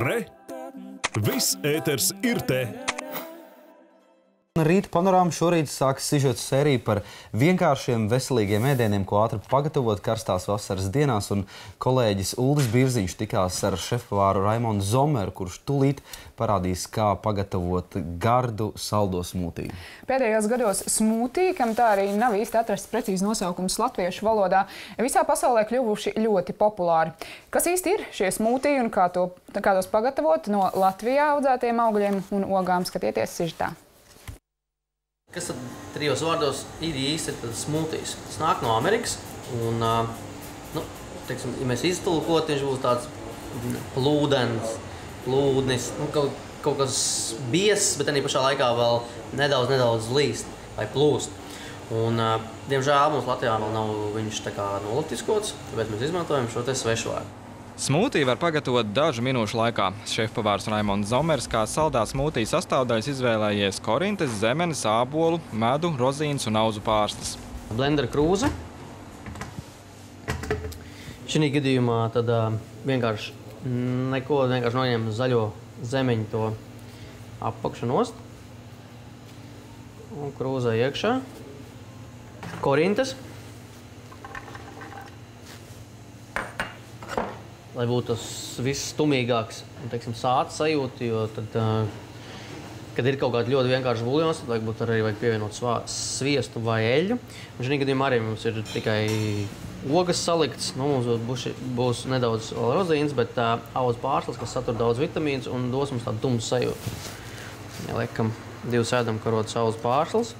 Re! Viss ēters ir te! Rīta panorāma šorīt sāks sižotu sēriju par vienkāršiem veselīgiem ēdieniem, ko ātri pagatavot karstās vasaras dienās, un kolēģis Uldis Birziņš tikās ar šefpavāru Raimondu Zommeru, kurš tūlīt parādīs, kā pagatavot gardu saldo smūtī. Pēdējos gados smūtī, kam tā arī nav īsti atrasts precīzi nosaukums latviešu valodā, visā pasaulē kļuvuši ļoti populāri. Kas īsti ir šie smūtī un kā tos pagatavot no Latvijā audzētiem augļiem un ogām, skatieties sižetā. Kas tad trijos vārdos ir īsti smūtijs? Tas nāk no Amerikas, un, nu, teiksim, ja mēs iztulkot, viņš būs tāds plūdens, plūdnis, nu, kaut kas biezs, bet arī pašā laikā vēl nedaudz līst vai plūst. Un, diemžēl, mums Latvijā vēl nav viņš tā kā nolatviskots, tāpēc mēs izmantojam šo te svešvārdu. Smūtī var pagatavot dažu minūšu laikā. Šefpavārs Raimonds Zommers kā saldā smūtī sastāvdaļas izvēlējies korintes, zemenes, ābolu, medu, rozīnas un auzu pārstas. Blendera krūze. Šī gadījumā tad vienkārši neko, vienkārši noņem zaļo zemeņu to apakšu nost. Un krūzē iekšā. Korintes. Lai būtu tas viss stumīgāks, teiksim, sāts sajūti, jo tad, kad ir kaut kāda ļoti vienkārša buļļons, tad vajag būt arī pievienot sviestu vai eļļu. Un šī gadījumā arī mums ir tikai ogas salikts, nu, mums būs nedaudz rozīnas, bet auzu pārslas, kas satur daudz vitamīnas un dos mums tādu tumsu sajūtu. Ja liekam divu sēdamkarotas auzu pārslas.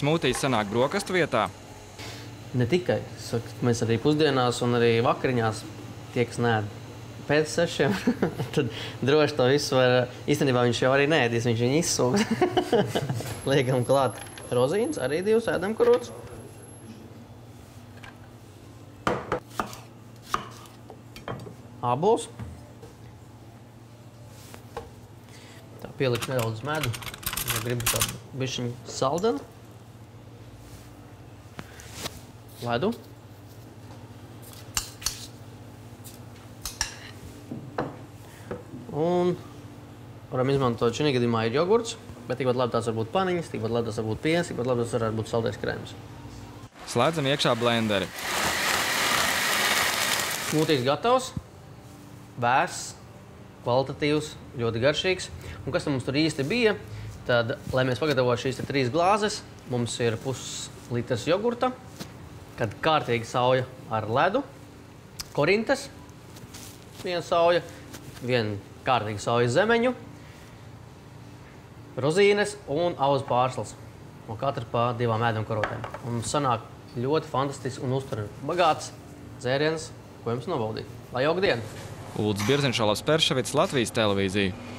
Smūtijs sanāk brokastu vietā? Ne tikai. Mēs arī pusdienās un arī vakariņās. Tie, kas nēd pēc 6, tad droši to visu var... Īstenībā viņš jau arī neēdīs, viņš viņu izsūks. Liekam klāt rozīnas, arī 2 ēdamkarotes. Ābols. Tā pielikšu nedaudz medu. Ja gribu tādu bišķiņu saldenu. Ledu. Un varam izmantot šī gadījumā ir jogurts, bet tikpat labi tās var būt paniņas, tikpat labi tās var būt piens, tikpat labi tās varētu būt saldais krēms. Slēdzam iekšā blenderi. Smūtijs gatavs, vēss, kvalitatīvs, ļoti garšīgs. Un kas tad mums tur īsti bija, tad, lai mēs pagatavotu šīs 3 glāzes, mums ir puslitrs jogurta, kad kārtīgi sauja ar ledu, korintes, 1 sauja, 1 kārtīgi sauju zemeņu, rozīnes un auzu pārslas. Un katra pa 2 ēdamkarotēm. Un sanāk ļoti fantastisks un uzturīgi bagāts dzēriens, ko jums nobaudīt. Lai jauka diena! Uldis Birziņš, Olavs Perševics, Latvijas televīzija.